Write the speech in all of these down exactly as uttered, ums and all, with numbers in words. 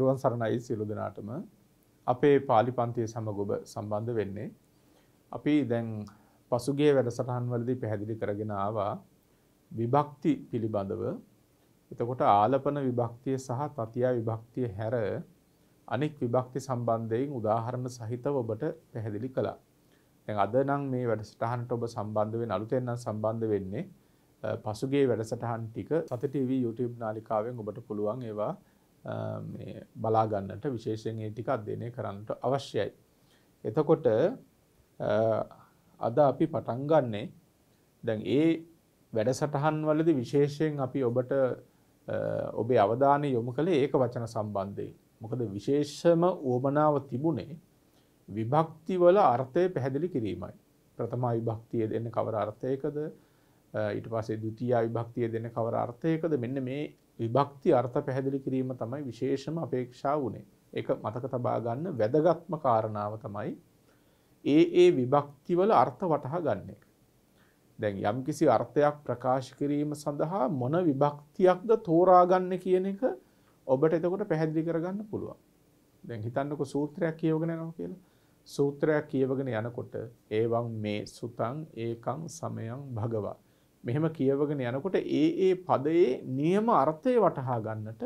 තෙරුවන් සරණයි සියලු දෙනාටම අපේ පාලි පන්තිය සමග ඔබ සම්බන්ධ වෙන්නේ අපි දැන් පසුගිය වැඩසටහන් වලදී පැහැදිලි කරගෙන ආවා විභක්ති පිළිබඳව. එතකොට ආලපන විභක්තිය සහ තතියා විභක්තිය හැර අනෙක් විභක්ති සම්බන්ධයෙන් උදාහරණ සහිතව ඔබට පැහැදිලි කළා. දැන් අද නම් මේ වැඩසටහනට ඔබ සම්බන්ධ වෙන අලුතෙන් නම් සම්බන්ධ වෙන්නේ පසුගිය වැඩසටහන් ටික සති ටීවී YouTube නාලිකාවෙන් ඔබට පුළුවන් ඒවා මේ බලා ගන්නට විශේෂයෙන් මේ ටික අධ්‍යයනය කරන්නට අවශ්‍යයි. එතකොට අද අපි පටන් ගන්නෙ දැන් මේ වැඩසටහන් වලදී විශේෂයෙන් අපි ඔබට ඔබේ අවධානය යොමු කළේ ඒක වචන සම්බන්ධයෙන්. මොකද විශේෂම උවමනාව තිබුණේ විභක්ති වල අර්ථය පැහැදිලි කිරීමයි. ප්‍රථම විභක්තිය දෙන්නේ කවර අර්ථයකද? ඊට පස්සේ ද්විතීය විභක්තිය දෙන කවර අර්ථයකද? මෙන්න මේ විභක්ති අර්ථ පැහැදිලි කිරීම තමයි විශේෂම අපේක්ෂා වුණේ. ඒක මතක තබා ගන්න වැදගත්ම කාරණාව තමයි ඒ ඒ විභක්ති වල අර්ථ වටහා ගන්න එක. දැන් යම්කිසි අර්ථයක් ප්‍රකාශ කිරීම සඳහා මොන විභක්තියක්ද තෝරා ගන්න කියන එක ඔබට එතකොට පැහැදිලි කරගන්න පුළුවන්. දැන් හිතන්නකො සූත්‍රයක් කියවගෙන යනවා කියලා. සූත්‍රයක් කියවගෙන යනකොට එවං මේ සුතං ඒකං සමයං භගවා මෙහෙම කියවගෙන යනකොට ඒ ඒ පදයේ නියම අර්ථය වටහා ගන්නට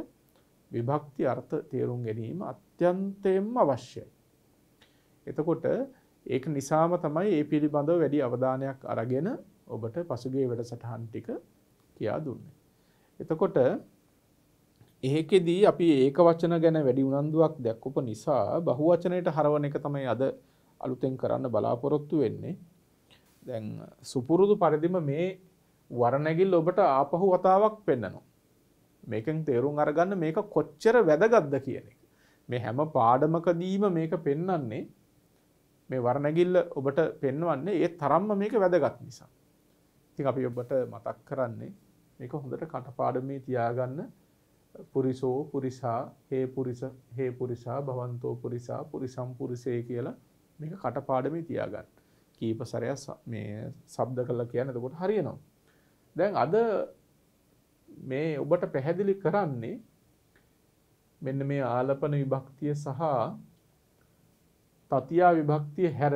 විභක්ති අර්ථ තේරුම් ගැනීම අත්‍යන්තයෙන්ම අවශ්‍යයි. එතකොට ඒක නිසාම තමයි මේ පිළිබඳව වැඩි අවධානයක් අරගෙන ඔබට පසුගිය වැඩසටහන් ටික කියා දුන්නේ. එතකොට ඒකෙදී අපි ඒක වචන ගැන වැඩි උනන්දුවක් දක්වපු නිසා බහුවචනයට හරවන එක තමයි අද අලුතෙන් කරන්න බලාපොරොත්තු වෙන්නේ. දැන් සුපුරුදු පරිදිම මේ වරණගිල් ඔබට ආපහු වතාවක් පෙන්නනවා. මේකෙන් තේරුම් අරගන්න මේක කොච්චර වැදගත්ද කියන එක. මේ හැම පාඩමකදීම මේක පෙන්වන්නේ මේ වරණගිල්ල ඔබට පෙන්වන්නේ ඒ තරම්ම මේක වැදගත් නිසා. ඉතින් අපි ඔබට මතක් කරන්නේ මේක හොඳට කටපාඩමේ තියාගන්න. පුරිසෝ පුරිසා හේ පුරිස හේ පුරිසා භවන්තෝ පුරිසා පුරිසම් පුරිසේ කියලා මේක කටපාඩමේ තියාගන්න. කීප සැරයක් මේ ශබ්ද කළා කියන්නේ එතකොට හරියනවා. දැන් අද මේ ඔබට පැහැදිලි කරන්නේ මෙන්න මේ ආලපන විභක්තිය සහ තතියා විභක්තිය හැර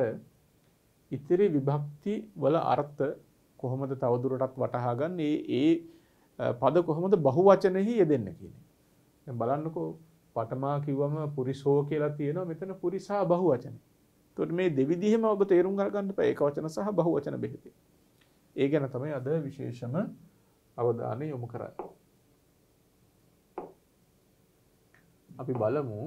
ඉතිරි විභක්ති වල අර්ථ කොහොමද තවදුරටත් වටහා ගන්න ඒ ඒ පද කොහොමද බහුවචනෙහි යෙදෙන්න කියන එක. දැන් බලන්නකෝ පඨමා කිව්වම පුරිසෝ කියලා තියෙනවා මෙතන පුරිසා බහුවචනේ. ඒතකොට මේ දෙවිදිහෙම ඔබ තේරුම් ගන්න බෑ ඒක වචන සහ බහුවචන බෙහෙතේ. ඒ ගැන තමයි අද විශේෂම අවධානය යොමු කරන්නේ. අපි බලමු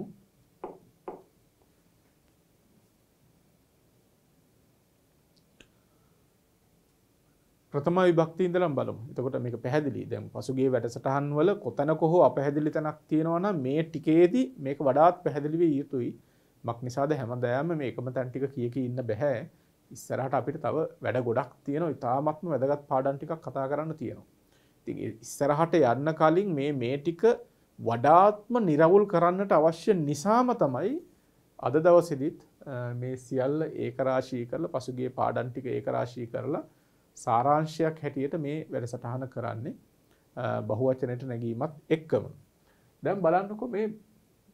ප්‍රථම විභක්තිය ඉඳලම බලමු. එතකොට මේක පැහැදිලි. දැන් පසුගිය වැඩසටහන් වල කොතනක හෝ අපැහැදිලි තැනක් තියෙනවා නම් මේ ටිකේදී මේක වඩාත් පැහැදිලි විය යුතුයි. මක් නිසාද හැමදාම මේ එකම තැන් ටික කී කී ඉන්න බෑ. ඉස්සරහට අපිට තව වැඩ ගොඩක් තියෙනවා. ඉතාමත්ම වැදගත් පාඩම් ටිකක් කතා කරන්න තියෙනවා. ඉතින් ඉස්සරහට යන්න කලින් මේ මේ ටික වඩාත්ම නිරවුල් කරන්නට අවශ්‍ය නිසාම තමයි අද දවසේදීත් මේ සියල්ල ඒකරාශී කරලා පසුගිය පාඩම් ටික ඒකරාශී කරලා සාරාංශයක් හැටියට මේ වැඩසටහන කරන්නේ බහුවචනයට නැගීමත් එක්කම. දැන් බලන්නකෝ මේ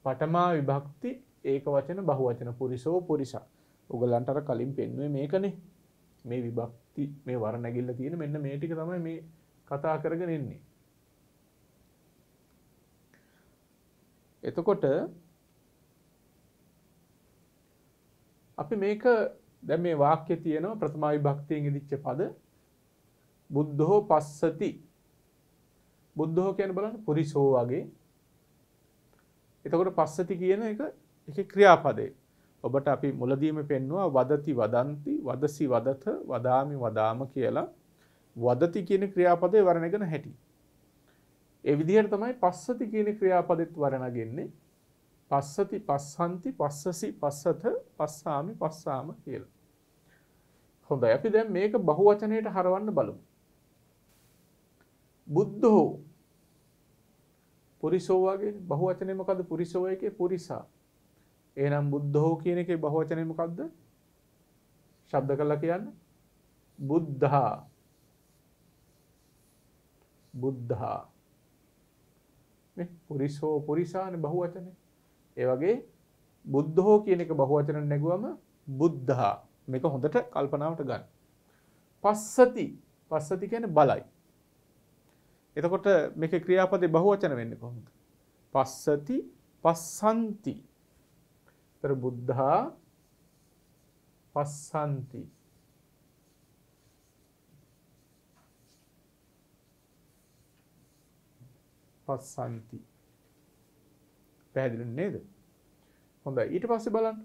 පඨමා විභක්ති ඒකවචන බහුවචන පුරිසෝ පුරිසා ඔයගලන්ට අර කලින් පෙන්වුවේ මේකනේ. මේ විභක්ති මේ වරණැගිල්ල තියෙන මෙන්න මේ ටික තමයි මේ කතා කරගෙන ඉන්නේ. එතකොට අපි මේක දැන් මේ වාක්‍යයේ තියෙනවා ප්‍රථම විභක්තියෙන් ඉදිච්ච පද බුද්ධෝ පස්සති. බුද්ධෝ කියන්නේ බලන්න පුරිසෝ වගේ. එතකොට පස්සති කියන එක ඒකේ ක්‍රියාපදේ. ඔබට අපි මුලදීම පෙන්නවා වදති වදන්ති වදසි වදත වදාමි වදාම කියලා වදති කියන ක්‍රියාපදේ වර්ණගෙන හැටි. ඒ විදිහට තමයි පස්සති කියන ක්‍රියාපදෙත් වර්ණගෙන්නේ. පස්සති පස්සන්ති පස්සසි පස්සත පස්සාමි පස්සාම කියලා. හොඳයි අපි දැන් මේක බහුවචනයට හරවන්න බලමු. බුද්ධෝ පුරිසෝ වගේ බහුවචනේ මොකද්ද? පුරිසෝ එකේ පුරිසා. එහෙනම් බුද්ධෝ කියන එකේ බහුවචනය මොකද්ද? ශබ්ද කරලා කියන්න. බුද්ධා. බුද්ධා. මේ පුරිසෝ පුරිසානේ බහුවචනේ. ඒ වගේ බුද්ධෝ කියන එක බහුවචනෙන් නැගුවම බුද්ධා මේක හොඳට කල්පනාවට ගන්න. පස්සති පස්සති කියන්නේ බලයි. එතකොට මේකේ ක්‍රියාපදේ බහුවචන වෙන්නේ කොහොමද? පස්සති පස්සන්ති. ඒතර බුද්ධා පස්සන්ති. පස්සන්ති. පැහැදිලි නේද? හොඳයි ඊට පස්සේ බලන්න.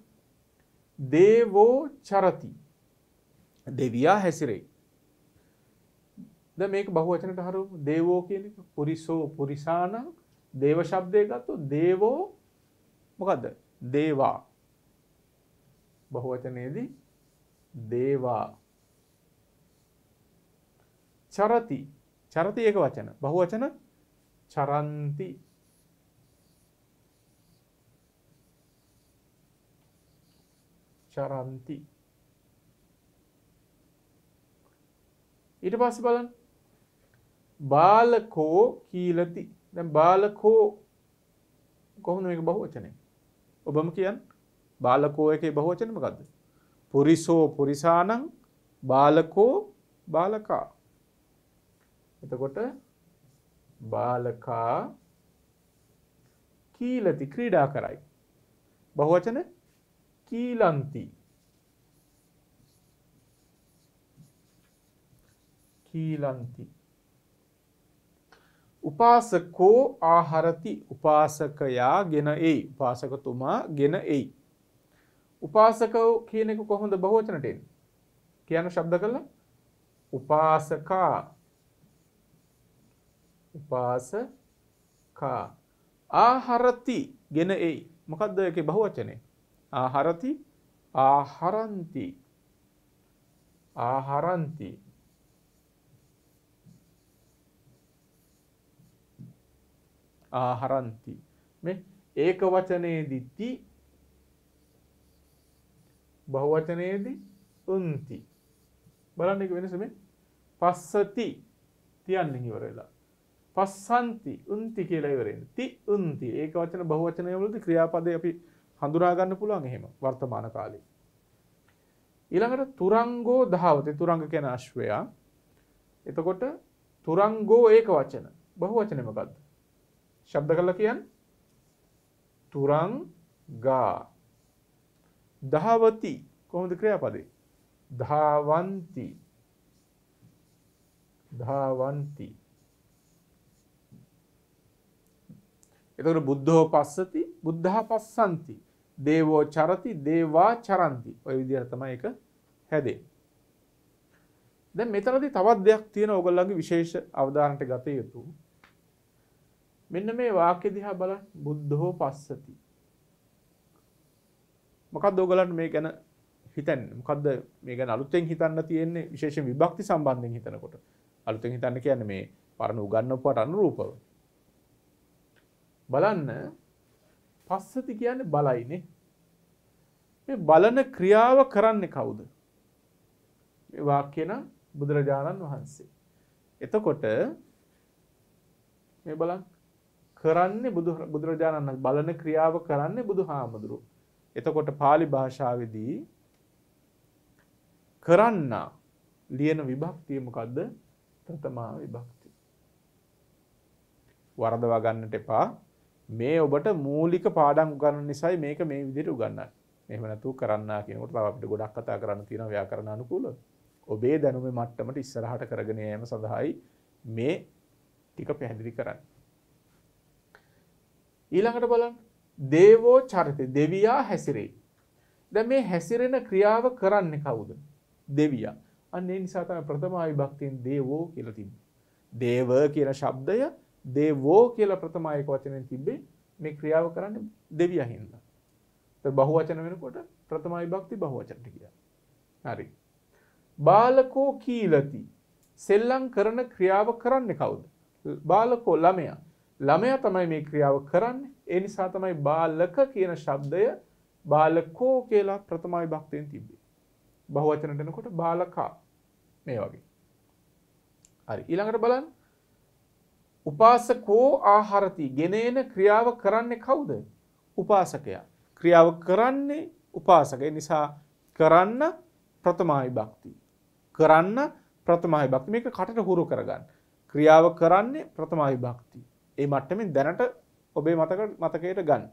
දේවෝ චරති. දෙවියා හැසිරෙයි. දැන් මේක බහුවචනට හරවමු. දේවෝ කියන එක පුරිසෝ පුරිසාන දේව શબ્දය ගත්තොත් දේවෝ මොකද්ද? දේවා. බහුවචනයේදී දේවා. චරති. චරති එක වචන. බහුවචන චරන්ති. චරන්ති. ඊට පස්සේ බලන්න බාලකෝ කීලති. දැන් බාලකෝ කොහොමද මේක බහුවචනය? ඔබම කියන්න බාලකෝ එකේ බහුවචන මොකද්ද? පුරිසෝ පුරිසානං බාලකෝ බාලකා. එතකොට බාලකා කීලති ක්‍රීඩා කරයි. බහුවචන කීලන්ති. කීලන්ති. උපාසකෝ ආහරති. උපාසකයා ගෙන එයි. උපාසකතුමා ගෙන එයි. උපාසකෝ කියන එක කොහොමද බහුවචනට එන්නේ? කියන શબ્ද කළා උපාසකා. උපාසකා. ආහරති ගෙන එයි. මොකද්ද ඒකේ බහුවචනේ? ආහරති ආහරಂತಿ. ආහරಂತಿ. ආහරಂತಿ මේ ඒක වචනයේදී ති බහුවචනයේදී උන්ති. බලන්න එක වෙනස. මේ පස්සති තියන්නේ ඉවර වෙලා පස්සන්ති උන්ති කියලා ඉවරෙන්නේ. ති උන්ති ඒක වචන බහුවචනය වලදී ක්‍රියාපදේ අපි හඳුනා ගන්න පුළුවන් එහෙම වර්තමාන කාලේ. ඊළඟට තුරංගෝ ධාවතේ. තුරංග කියන අශ්වයා. එතකොට තුරංගෝ ඒක වචන. බහුවචනේ මොකද්ද? ශබ්ද කරලා කියන්නේ තුරංගා. ධාවති කොහොමද ක්‍රියාපදේ? ධාවಂತಿ. ධාවಂತಿ. එතකොට බුද්ධෝ පස්සති බුද්ධා පස්සන්ති. දේවෝ චරති දේවා චරන්ති. ඔය විදිහට තමයි ඒක හැදෙන්නේ. දැන් මෙතනදී තවත් දෙයක් තියෙනවා ඔයගොල්ලන්ගේ විශේෂ අවධානයට ගත යුතු. මෙන්න මේ වාක්‍ය දිහා බලන්න. බුද්ධෝ පස්සති. මොකද්ද ඔයගොල්ලන්ට මේ ගැන හිතන්නේ? මොකද්ද මේ ගැන අලුතෙන් හිතන්න තියෙන්නේ? විශේෂයෙන් විභක්ති සම්බන්ධයෙන් හිතනකොට අලුතෙන් හිතන්න කියන්නේ මේ පරණ උගන්වපුවට අනුරූපව. බලන්න පස්සති කියන්නේ බලයිනේ. මේ බලන ක්‍රියාව කරන්නේ කවුද? මේ වාක්‍යන බුදුරජාණන් වහන්සේ. එතකොට මේ බලන්න කරන්නේ බුදු බුදුරජාණන් වහන්සේ. බලන ක්‍රියාව කරන්නේ බුදුහාමුදුරුවෝ. එතකොට pāli භාෂාවේදී කරන්න ලියන විභක්තිය මොකද්ද? ප්‍රථමා විභක්තිය. වරදවා ගන්නට එපා. මේ ඔබට මූලික පාඩම් උගන්වන නිසායි මේක මේ විදිහට උගන්වන්නේ. එහෙම නැතුව කරන්නා කියනකොට තව අපිට ගොඩක් කතා කරන්න තියෙනවා ව්‍යාකරණ අනුකූලව. ඔබේ දැනුමේ මට්ටමට ඉස්සරහට කරගෙන යෑම සඳහායි මේ ටික පැහැදිලි කරන්නේ. ඊළඟට බලන්න දේවෝ චරිතේ. දෙවියා හැසිරේ. දැන් මේ හැසිරෙන ක්‍රියාව කරන්නේ කවුද? දෙවියා. අන්න ඒ නිසා තමයි ප්‍රථම විභක්තියෙන් දේවෝ කියලා තිබෙන්නේ. දේව කියන શબ્දය දේවෝ කියලා ප්‍රථම ඒක වචනෙන් තිබ්බේ. මේ ක්‍රියාව කරන්නේ දෙවියා හින්දා. ඒත් බහුවචන වෙනකොට ප්‍රථම විභක්ති බහුවචනට කියනවා. හරි. බාලකෝ කීලති. සෙල්ලම් කරන ක්‍රියාව කරන්නේ කවුද? බාලකෝ ළමයා. ළමයා තමයි මේ ක්‍රියාව කරන්නේ. ඒ නිසා තමයි බාලක කියන શબ્දය බාලකෝ කියලා ප්‍රථම විභක්තියෙන් තිබ්බේ. බහුවචනට එනකොට බාලකා මේ වගේ. හරි. ඊළඟට බලන්න උපාසකෝ ආහරති. ගෙනේන ක්‍රියාව කරන්නේ කවුද? उपासकया क्रियाव करन्ने उपासकय निसा करन्न प्रथमाय भक्ति करन्न प्रथमाय भक्ति मेक कटට හුරු කරගන්න ක්‍රියාව කරන්නේ ප්‍රථමාය භක්ති ඒ මට්ටමින් දැනට ඔබේ මතක මතකයට ගන්න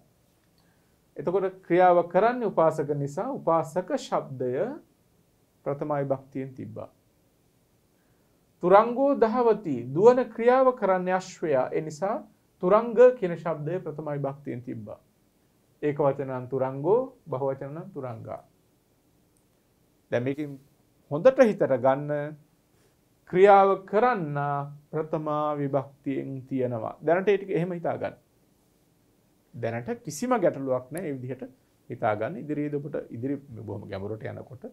එතකොට ක්‍රියාව කරන්නේ උපාසක නිසා උපාසක શબ્දය ප්‍රථමාය භක්තියෙන් තිබ්බා තුරංගෝ දහවති දුවන ක්‍රියාව කරන්නේ අශ්වයා ඒ නිසා තුරංග කියන શબ્දය ප්‍රථමාය භක්තියෙන් තිබ්බා ඒක වචන නම් තුරංගෝ බහුවචන නම් තුරංගා දැන් මේකෙන් හොඳට හිතට ගන්න ක්‍රියාව කරන්න ප්‍රථමා විභක්තියෙන් තියනවා දැනට ඒක එහෙම හිතා ගන්න දැනට කිසිම ගැටලුවක් නැහැ මේ විදිහට හිතා ගන්න ඉදිරියේදී ඔබට ඉදිරි බොහොම ගැඹුරට යනකොට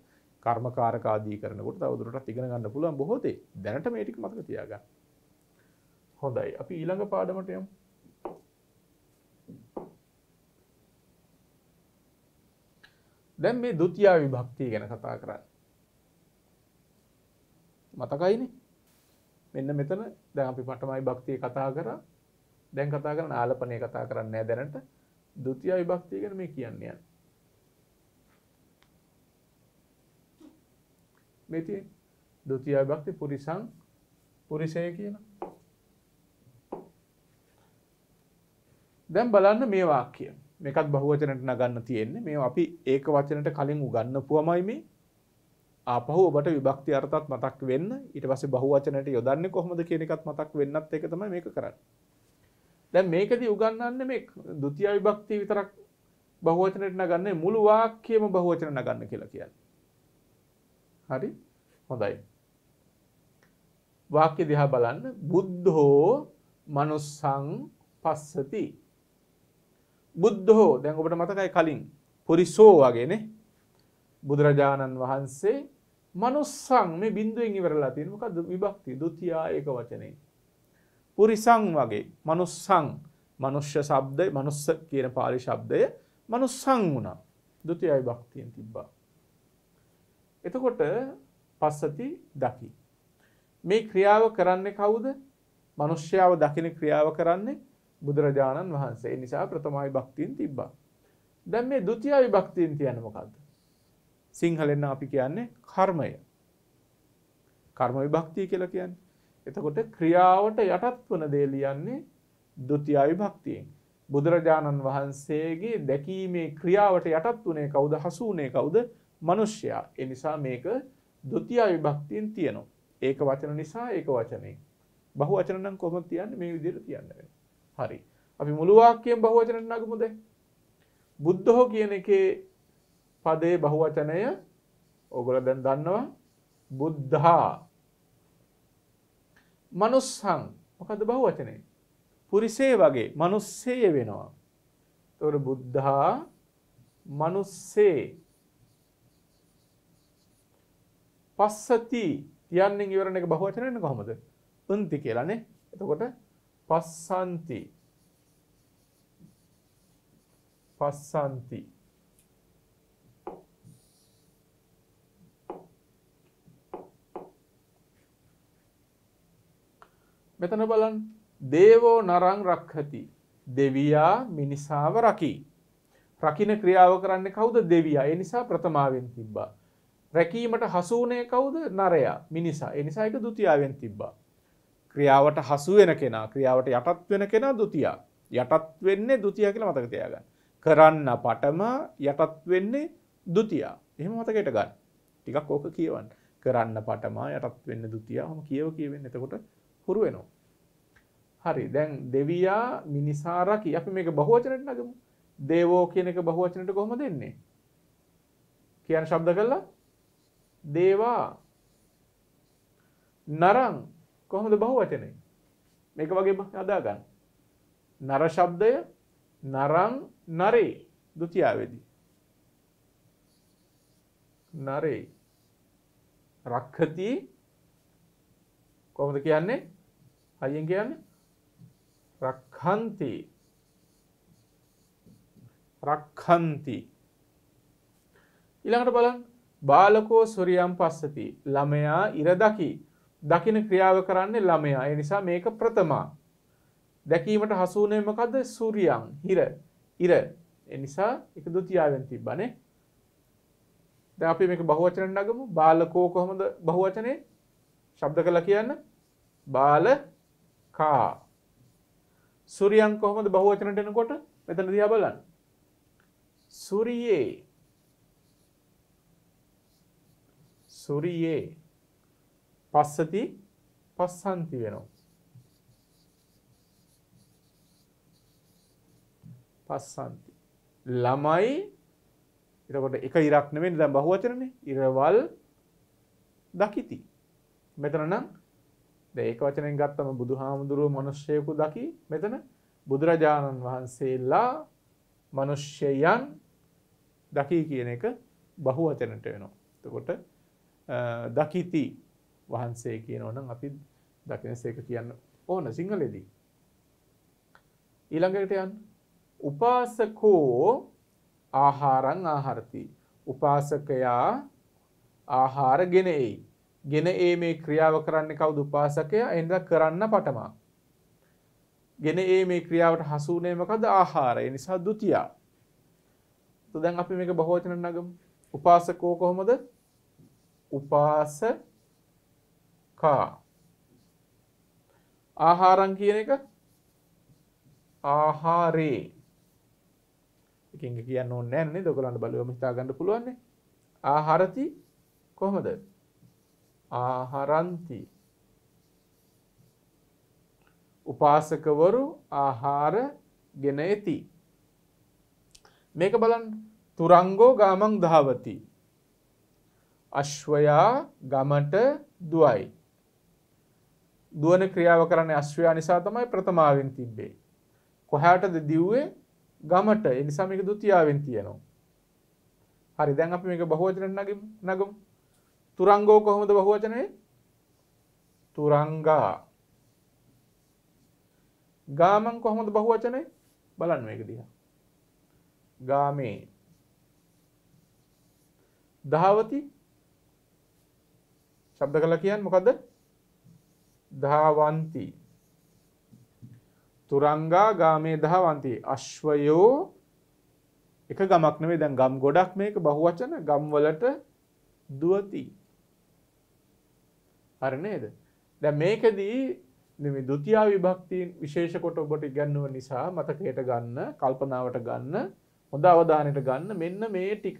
කර්මකාරක ආදී කරනකොට තවදුරටත් ඉගෙන ගන්න පුළුවන් බොහෝ දේ දැනට මේ ටික මතක තියා ගන්න හොඳයි අපි ඊළඟ පාඩමට යමු දැන් මේ ဒုတိ ය විභක්තිය ගැන කතා කරන්නේ मतकයිනේ මෙන්න මෙතන දැන් අපි පඨමයි භක්තිය කතා කරා දැන් කතා කරන ආලපනය කතා කරන්නේ නැහැ දැනට ဒုတိ ය විභක්තිය ගැන මේ කියන්නේ යන්නේ මේ තියෙන ဒုတိ ය විභක්ති පුරිසං පුරිසය කියන දැන් බලන්න මේ වාක්‍ය මේකත් බහුවචනට නගන්න තියෙන්නේ මේ අපි ඒක වචනට කලින් උගන්නපුවමයි මේ ආපහු ඔබට විභක්ති අර්ථات මතක් වෙන්න ඊට පස්සේ බහුවචනයට යොදන්නේ කොහොමද කියන එකත් මතක් වෙන්නත් ඒක තමයි මේක කරන්නේ. දැන් මේකදී උගන්වන්නේ මේ ဒုတိ ය විභක්තිය විතරක් බහුවචනයට නගන්නේ මුළු වාක්‍යෙම බහුවචන නගන්න කියලා කියන්නේ. හරි? හොඳයි. වාක්‍ය දිහා බලන්න බුද්ධෝ manussං පස්සති. බුද්ධෝ දැන් ඔබට මතකයි කලින් පුරිසෝ වගේනේ බුදුරජාණන් වහන්සේ මනුස්සං මේ බිඳුවෙන් ඉවරලා තියෙන මොකද්ද විභක්ති ဒုတိ ය ඒක වචනේ පුරිසං වගේ මනුස්සං මනුෂ්‍ය શબ્දය මනුස්ස කියන පාලි શબ્දය මනුස්සං වුණා ဒုတိ ය විභක්තියෙන් තිබ්බා එතකොට පස්සති දකි මේ ක්‍රියාව කරන්නේ කවුද මනුෂ්‍යයව දකින ක්‍රියාව කරන්නේ බුදුරජාණන් වහන්සේ ඒ නිසා ප්‍රථම විභක්තියෙන් තිබ්බා දැන් මේ ဒုတိ ය විභක්තියෙන් කියන්නේ මොකද්ද සිංහලෙන් අපි කියන්නේ කර්මය කර්ම විභක්තිය කියලා කියන්නේ එතකොට ක්‍රියාවට යටත් වන දේ ලියන්නේ ဒုတိ ය විභක්තියෙන් බුදුරජාණන් වහන්සේගේ දැකීමේ ක්‍රියාවට යටත් උනේ කවුද හසු උනේ කවුද මිනිසයා ඒ නිසා මේක ဒုတိ ය විභක්තියෙන් තියෙනවා ඒක වචන නිසා ඒක වචනේ බහුවචන නම් කොහොමද කියන්නේ මේ විදිහට කියන්න වෙනවා හරි අපි මුළු වාක්‍යයෙන් බහුවචනට නගමුද බුද්ධෝ කියන එකේ पदे बहुवचनय ओगोल्लो දැන් දන්නවා බුද්ධා මනුස්සං මොකද බහුවචනේ පුරිසේ වගේ මිනිස්සේ වෙනවා ඒතකොට බුද්ධා මිනිස්සේ පස්සති කියන්නේ ඉවරන එක බහුවචන වෙන්නේ කොහොමද උන්ති කියලානේ එතකොට පස්සන්ති පස්සන්ති මෙතන බලන්න දේවෝ නරං රක්ඛති දෙවියා මිනිසාව රකි රකින්න ක්‍රියාව කරන්නේ කවුද දෙවියා ඒ නිසා ප්‍රථමාවෙන් තිබ්බා රැකීමට හසු වුනේ කවුද නරයා මිනිසා ඒ නිසා ඒක ဒုတိ යාවෙන් තිබ්බා ක්‍රියාවට හසු වෙන කෙනා ක්‍රියාවට යටත් වෙන කෙනා ဒုတိ ය යටත් වෙන්නේ ဒုတိ ය කියලා මතක තියාගන්න කරන්න පටම යටත් වෙන්නේ ဒုတိ ය එහෙම මතකයට ගන්න ටිකක් ඕක කියවන්න කරන්න පටම යටත් වෙන්නේ ဒုတိ ය ඔහොම කියව කියවෙන්නේ එතකොට හුරු වෙනවා. හරි දැන් දෙවියා මිනිසා රකි අපි මේක බහුවචනට නගමු. දේවෝ කියන එක බහුවචනට කොහොමද එන්නේ? කියන શબ્ද කළා දේවා නරං කොහොමද බහුවචනේ? මේක වගේම හදා ගන්න. නර શબ્දය නරං නරේ ဒုတိ ය වේදී. නරේ රක්ඛති කොහොමද කියන්නේ? අයියෙන් කියන්නේ රක්ඛන්ති රක්ඛන්ති ඊළඟට බලන්න බාලකෝ සොරියම් පස්සති ළමයා ඉර දකි දකින ක්‍රියාව කරන්නේ ළමයා ඒ නිසා මේක ප්‍රථමා දැකීමට හසු වුනේ මොකද්ද සූර්යයන් හිර ඉර ඒ නිසා එක ද්විතියාවෙන් තිබ්බනේ. දැන් අපි මේක බහුවචනෙන් නගමු. බාලකෝ කොහොමද බහුවචනේ? ශබ්ද කරලා කියන්න. බාලකා. සූර්යයන් කොහොමද බහුවචනෙන් එනකොට? මෙතන දිහා බලන්න. සූර්යේ. සූර්යේ. පස්සති පස්සන්ති වෙනවා. පස්සන්ති. ළමයි එතකොට එක ඉරක් නෙමෙයි දැන් බහුවචනනේ. ඉරවල් දකිති. මෙතන නම් දැන් ඒක වචනෙන් ගත්තම බුදුහාමුදුරුවෝ මිනිස්සෙකු දකි. මෙතන බුදුරජාණන් වහන්සේලා මිනිස්යයන් දකි කියන එක බහුවචනට වෙනවා. එතකොට දකිති වහන්සේ කියනවා නම් අපි දකිනසේක කියන්න ඕන සිංහලෙදී. ඊළඟට යන්න උපාසකෝ ආහාරං ආහාරති. උපාසකයා ආහාර ගෙන එයි. ගෙන ඒ මේ ක්‍රියාව කරන්නේ කවුද? උපාසකයා. එනිසා කරන්න පටමා. ගෙන ඒ මේ ක්‍රියාවට හසු වුනේ මොකද? ආහාර. ඒ නිසා ද්විතියා. તો දැන් අපි මේක බහුවචන නගමු. උපාසකෝ කොහොමද? උපාසකා. ආහාරං කියන එක ආහාරේ. එකෙන් කියන්න ඕනේ නැහැ නේද? ඔයගොල්ලන්ට බලවම හිතා ගන්න පුළුවන් නේ. ආහාරති කොහොමද? ආහාරන්ති. උපාසකවරු ආහාර ගෙන එති. මේක බලන්න. තුරංගෝ ගාමං ධාවති. අශ්වයා ගමට දුවයි. දුවන ක්‍රියාව කරන්නේ අශ්වයා නිසා තමයි ප්‍රථමාවෙන් තිබ්බේ. කොහාටද දිව්වේ? ගමට. ඒ නිසා මේක ද්විතියාවෙන් තියෙනවා. හරි දැන් අපි මේක බහුවචනෙන් නගමු. තුරංගෝ කොහොමද බහුවචනේ? තුරංගා. ගාමං කොහොමද බහුවචනේ? බලන්න මේක දිහා. ගාමේ. ධාවති. ශබ්ද කළා කියන්නේ මොකද්ද? ධාවಂತಿ. තුරංගා ගාමේ ධාවಂತಿ. අශ්වයෝ එක ගමක් නෙවෙයි දැන් ගම් ගොඩක් මේක බහුවචන. ගම් වලට දුවති. හරි නේද? දැන් මේකදී මේ ද්විතියා විභක්ති විශේෂ කොට ඔබට ඉගැන්වුව නිසා මතකයට ගන්න, කල්පනාවට ගන්න, හොඳ අවධානයට ගන්න මෙන්න මේ ටික.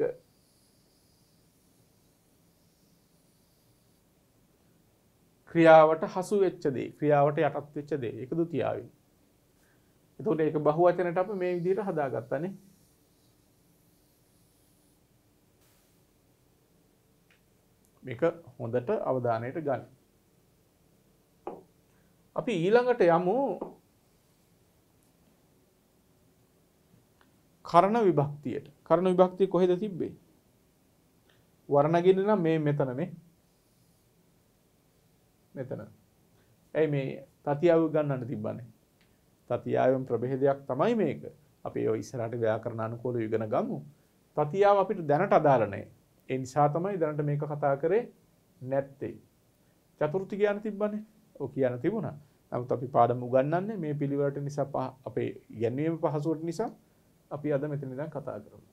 ක්‍රියාවට හසු වෙච්ච දේ, ක්‍රියාවට යටත් වෙච්ච දේ. ඒක ද්විතියාවයි. එතකොට ඒක බහුවචනට අපි මේ විදිහට හදාගත්තානේ. මේක හොඳට අවධානයට ගන්න. අපි ඊළඟට යමු කර්ණ විභක්තියට. කර්ණ විභක්තිය කොහෙද තිබ්බේ? වර්ණගින්න නම් මේ මෙතන මේ. මෙතන. එයි මේ තතියව ගන්නන්න තිබ්බනේ. තතියාවෙන් ප්‍රභේදයක් තමයි මේක. අපි ඒ ඉස්සරහට ව්‍යාකරණ අනුකූලව ඉගෙන ගමු. තතියාව අපිට දැනට අදාළ නැහැ. ඒ නිසා තමයි දැනට මේක කතා කරේ නැත්තේ. චතුර්ථ ඥාන තිබ්බනේ. ඔය කියන තිබුණා. නමුත් අපි පාඩම උගන්වන්නේ මේ පිළිවෙලට නිසා අපේ ඉගෙනීම පහසුවට නිසා අපි අද මෙතන ඉඳන් කතා කරමු.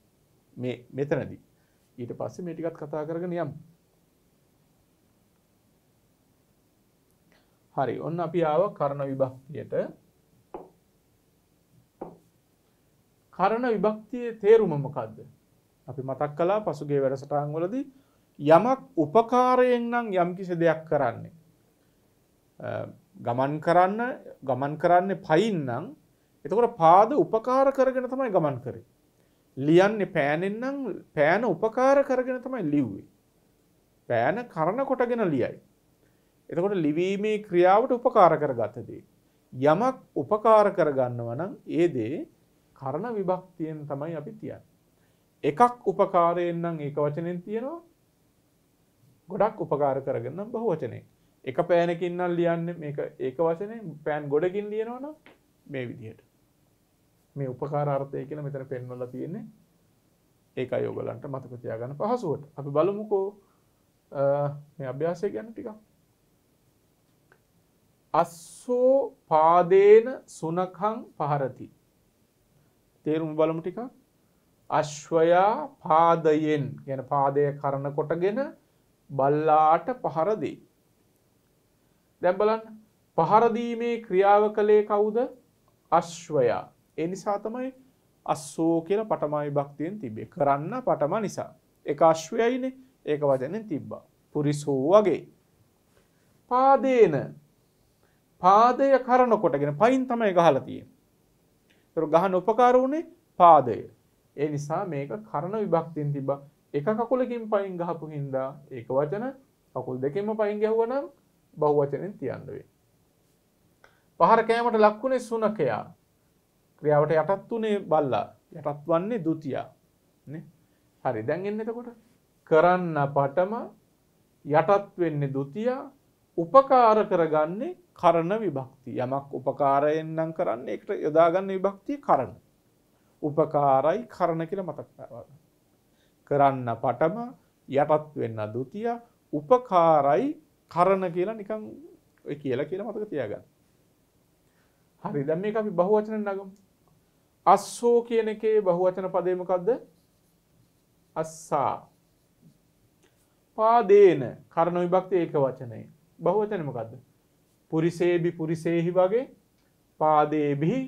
මේ මෙතනදී. ඊට පස්සේ මේ ටිකත් කතා කරගෙන යමු. හරි. ඔන්න අපි ආවා කර්ණ විභක්තියට. කර්ණ විභක්තියේ තේරුම මොකද්ද? අපි මතක් කළා පසුගිය වැඩසටහන් වලදී යමක් උපකාරයෙන් නම් යම්කිසි දෙයක් කරන්නේ. ගමන් කරන්න ගමන් කරන්නේ පයින් නම් එතකොට පාද උපකාර කරගෙන තමයි ගමන් කරේ. ලියන්නේ පෑනෙන් නම් පෑන උපකාර කරගෙන තමයි ලිව්වේ. පෑන කර්ණ කොටගෙන ලියයි. එතකොට ලිවීමේ ක්‍රියාවට උපකාර කරගත දේ. යමක් උපකාර කරගන්නවා නම් ඒ දේ කර්ණ විභක්තියෙන් තමයි අපි තියන්නේ. එකක් උපකාරයෙන් නම් ඒක වචනෙන් තියනවා. ගොඩක් උපකාර කරගෙන නම් බහුවචනෙන්. එක පෑනකින් නම් ලියන්නේ මේක ඒක වචනෙන්. පෑන් ගොඩකින් ලියනවා නම් මේ විදිහට. මේ උපකාර අර්ථය කියලා මෙතන පෙන්වලා තියෙන්නේ. ඒකයි ඔයගලන්ට මතක තියාගන්න පහසුවට. අපි බලමුකෝ මේ අභ්‍යාසය ගැන ටිකක්. අස්සෝ පාදේන සුනඛං පහරති. තේරුම් බලමු ටිකක්. अश्वया पादयेन කියන පාදය කරන කොටගෙන බල්ලාට පහර දෙයි. දැන් බලන්න පහර දීමේ ක්‍රියාව කලේ කවුද? අශ්වයා. ඒ නිසා තමයි අස්සෝ කියලා පඨමා විභක්තියෙන් තිබේ. කරන්න පඨම නිසා. ඒක අශ්වයයිනේ. ඒක වචනෙන් තිබ්බා. පුරිසෝ වගේ. පාදේන පාදය කරන කොටගෙන පයින් තමයි ගහලා තියෙන්නේ. ඒතර ගහන උපකාර උනේ පාදය. ඒ නිසා මේක කරන විභක්තියෙන් තිබ්බා. එක කකුලකින් පයින් ගහපු හින්දා ඒක වචන කකුල් දෙකෙන්ම පයින් ගැහුවා නම් බහුවචනෙන් තියන්න වෙයි. පහර කෑමට ලක්ුණේ සුනකයා. ක්‍රියාවට යටත් උනේ බල්ලා. යටත් වන්නේ දුතියා. නේ? හරි. දැන් එන්න එතකොට කරන්න පටම යටත් වෙන්නේ දුතියා. උපකාර කරගන්නේ කරන විභක්තිය. යමක් උපකාරයෙන් නම් කරන්නේ ඒකට යොදාගන්න විභක්තිය කරන. उपकाराई कारण के लिए मतलब करना पटम यटत्वेन्ना द्वितीया उपकाराई कारण के लिए निकाम के लिए के लिए मतलब त्यागा हरिदम्मी का भी बहुवचन नगम असो के ने के बहुवचन पदे मुकद्दे अस्सा पादेन कारण विभक्ति एकवचन है बहुवचन मुकद्दे पुरिसे भी पुरिसे ही वागे पादे भी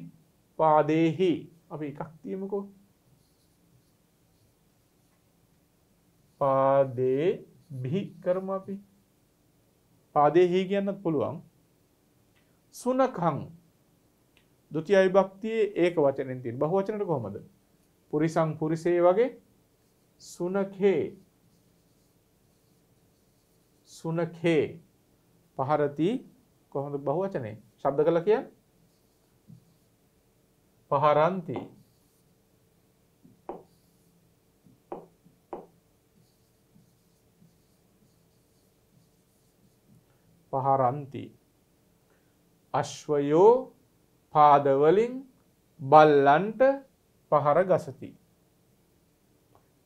पादे ही अभी तीम को पादे भी कर्म अभी पादे ही ज्ञान पुलवांग सुनखं द्वितीय विभक्ति एक वचन तीन बहुवचन को मद पुरीसंग पुरीसे वगे सुनखे सुनखे पहारती को मद बहुवचन है शब्द गलत किया पहरांती पहरांती अश्वयो पादवलिं बल्लंट पहर गसति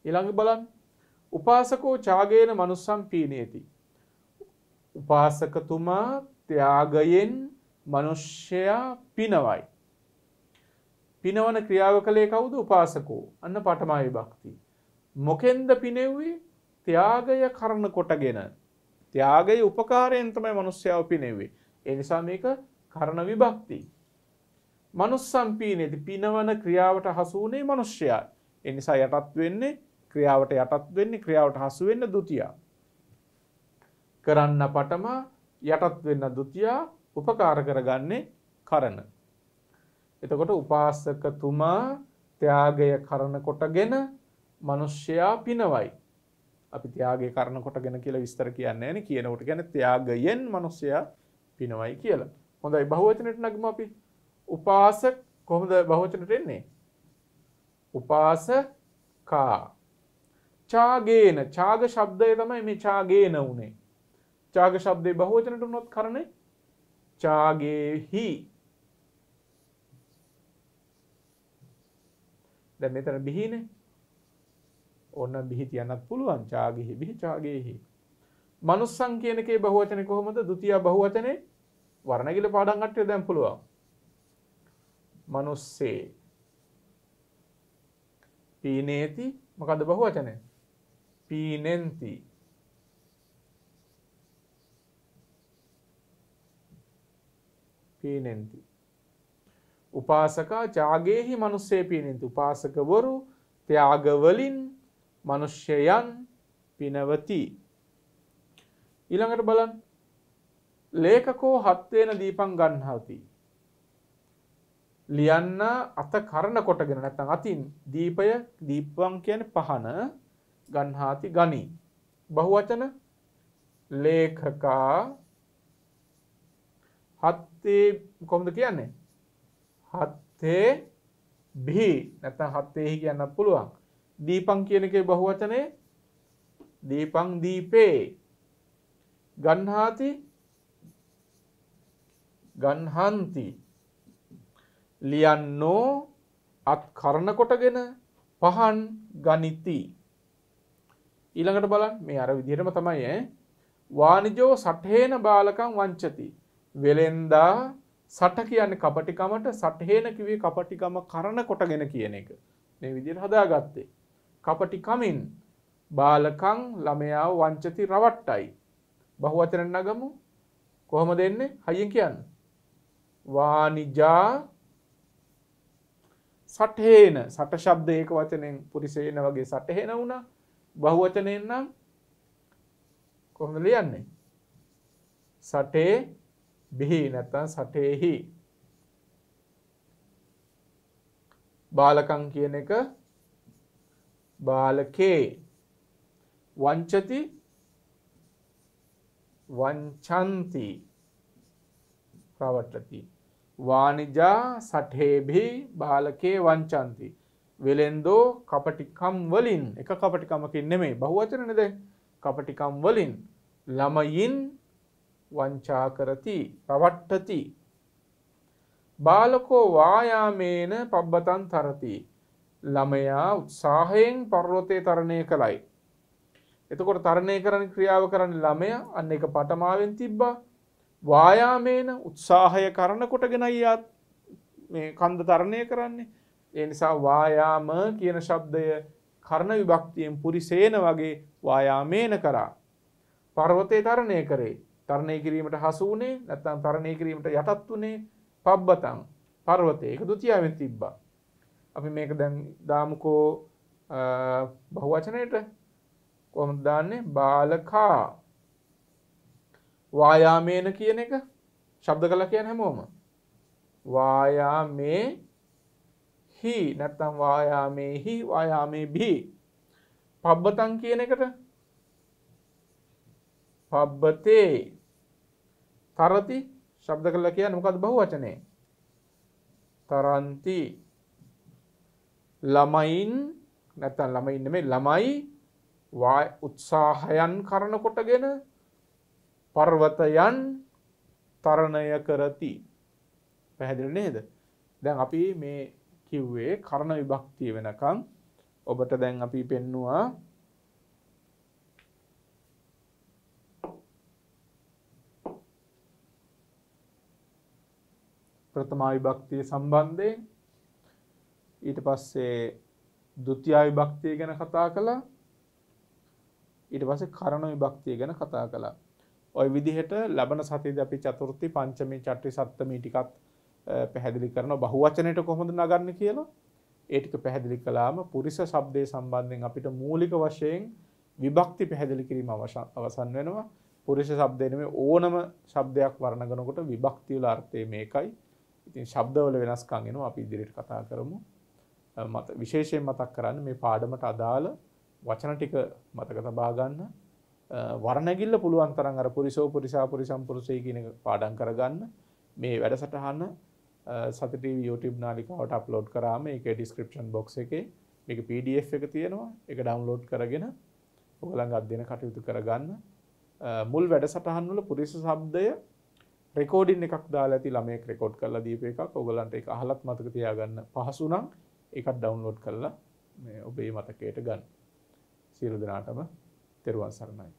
ඊළඟ බලන්න उपासको चागेन मनुष्यं पीनेति उपासकतुमा त्यागयेन मनुष्यया पिनवाई පිනවන ක්‍රියාව කලේ කවුද? උපාසකෝ. අන්න පඨම විභක්ති. මොකෙන්ද පිනෙව්වේ? ත්‍යාගය කරන කොටගෙන. ත්‍යාගයේ උපකාරයෙන් තමයි මිනිස්යාව පිනෙව්වේ. ඒ නිසා මේක කරන විභක්ති. මනුස්සම් පිනේදී පිනවන ක්‍රියාවට හසු වුනේ මිනිස්යා. ඒ නිසා යටත් වෙන්නේ ක්‍රියාවට යටත් වෙන්නේ ක්‍රියාවට හසු වෙන්න ද්විතියා. කරන්න පඨම යටත් වෙන්න ද්විතියා උපකාර කරගන්නේ කරන. එතකොට උපාසකතුමා ත්‍යාගය කරන කොටගෙන මිනිසයා පිනවයි. අපි ත්‍යාගය කරන කොටගෙන කියලා විස්තර කියන්නේ නැණි. කියන කොට කියන්නේ ත්‍යාගයෙන් මිනිසයා පිනවයි කියලා. හොඳයි බහුවචනෙට නගමු අපි. උපාසක කොහොමද බහුවචනෙට එන්නේ? උපාසකා. ඡාගේන ඡාග શબ્දය තමයි මේ ඡාගේන උනේ. ඡාග શબ્දේ බහුවචනෙට උනොත් කරන්නේ ඡාගේහි. දැන් මෙතන බිහිනේ ඕන බිහි තියන්නත් පුළුවන් ඡාගෙහි බිහි ඡාගෙහි මනුස්සං කියන කේ බහුවචනේ කොහොමද? ද්විතිය බහුවචනේ වර්ණගිල පාඩම් කට්ටිය දැන් පුළුවන් මනුස්සේ පීනේති මොකද්ද බහුවචනේ? පීනෙන්ති පීනෙන්ති उपासक चागे ही मनुष्य पीनेंति उपासक वरु त्यागवलिन मनुष्ययन पीनवती ඊළඟට බලන්න ලේකකෝ හත් වෙන දීපං ගන්හවති ලියන්න අත කරන කොටගෙන නැත්නම් අතින් දීපය දීපං කියන්නේ පහන ගන්හාති ගනි බහුවචන ලේඛකා හත්තේ කොහොමද කියන්නේ? हत्थे भी नता हत्थे ही क्या पुलवां दीपं कियने के बहुवचने दीपं दीपे गन्हाति गन्हांति लियन्नो अत खरन कोटगेन पहन गनिति ඊළඟට බලන්න මේ අර විදිහටම තමයි ඈ වානිජෝ සඨේන බාලකං වංචති වෙලෙන්දා सठ කියන්නේ කපටිකමට සඨේන කිවි කපටිකම කරන කොටගෙන කියන එක මේ විදිහට හදාගත්තේ. කපටි කමින් බාලකම් ළමයා වංචති රවට්ටයි. බහුවචන නගමු කොහොමද එන්නේ? හයියෙන් කියන්න. වානිජා සටහේන. සට ශබ්ද ඒක වචනෙන් පුරිසේන වගේ සටහේන වුණා. බහුවචනෙන් නම් කොහොමද ලියන්නේ? සටේ බිහි නැත්නම් සටේහි. बालकं කියන එක बालके, वंचति वंचन्ति प्रवर्तति, वाणिजा सठेभि बालके वंचन्ति, विलेन्दो कपटिकं वलिन, एक कपटिकमकिन නෙමෙයි බහුවචන නේද? कपटिकं वलिन लमयिन वंचा करति प्रवर्तति, बालको वायामेन पब्बतं तरति, ළමයා උත්සාහයෙන් පර්වතේ තරණය කළයි. එතකොට තරණය කරන ක්‍රියාව කරන ළමයා අන්න එක පටමාවෙන් තිබ්බා. වායාමේන උත්සාහය කරන කොටගෙනයි මේ කන්ද තරණය කරන්නේ. ඒ නිසා වායාම කියන શબ્දය කර්ණ විභක්තියෙන් පුරිසේන වගේ වායාමේන කරා. පර්වතේ තරණය කරේ. තරණය කිරීමට හසු වුණේ නැත්නම් තරණය කිරීමට යටත් වුණේ පබ්බතං පර්වතේ. ඒක ද්විතියාවෙන් තිබ්බා. अभी मेक दामुको बहुवचनेट कोहमद दान्ने बालका वायामेन कियने का शब्द कला कियन है मोम वायामे ही नत्तम वायामे ही वायामे भी पब्बतं कियने का पब्बते तरति शब्द कला कियन मुकद बहुवचने तरंति ළමයින් නැත්නම් ළමයින් නෙමෙයි ළමයි උත්සාහයන් කරන කොටගෙන පර්වතයන් තරණය කරති. පැහැදිලි නේද? දැන් අපි මේ කිව්වේ කර්ණ විභක්තිය වෙනකන් ඔබට දැන් අපි පෙන්නවා ප්‍රථම විභක්තිය සම්බන්ධයෙන්. ඊට පස්සේ ද්විතිය විභක්තිය ගැන කතා කළා. ඊට පස්සේ කරණ විභක්තිය ගැන කතා කළා. ওই විදිහට ලබන සතියේදී අපි චතුර්ථි පංචමී චට්ටි සප්තමී ටිකත් පැහැදිලි කරනවා බහුවචනයට කොහොමද නගන්නේ කියලා. ඒ ටික පැහැදිලි කළාම පුරිස શબ્දේ සම්බන්ධයෙන් අපිට මූලික වශයෙන් විභක්ති පැහැදිලි කිරීම අවසන් වෙනවා. පුරිස શબ્දේ නෙමෙයි ඕනම શબ્දයක් වර්ණනකොට විභක්ති වල අර්ථය මේකයි. ඉතින් શબ્දවල වෙනස්කම් එනවා අපි ඉදිරියට කතා කරමු. මත විශේෂයෙන් මතක් කරන්න මේ පාඩමට අදාළ වචන ටික මතක තබා ගන්න. වර්ණගිල්ල පුළුවන් තරම් අර පුරිසෝ පුරිසා පුරිසම් පුරුසේ කියන එක පාඩම් කරගන්න. මේ වැඩසටහන සති ටීවී YouTube නාලිකාවට අප්ලෝඩ් කරාම ඒකේ ඩිස්ක්‍රිප්ෂන් බොක්ස් එකේ මේක P D F එක තියෙනවා. ඒක ඩවුන්ලෝඩ් කරගෙන ඔයගලන් අධ්‍යයන කටයුතු කරගන්න. මුල් වැඩසටහන් වල පුරිස શબ્දය රෙකෝඩින් එකක් දාලා ඇති ළමෙක් රෙකෝඩ් කරලා දීපු එකක්. ඔයගලන්ට ඒක අහලත් මතක තියාගන්න පහසු නම් එකක් ඩවුන්ලෝඩ් කරලා මේ ඔබේ මතකයට ගන්න. සියලු දෙනාටම තෙරුවන් සරණයි.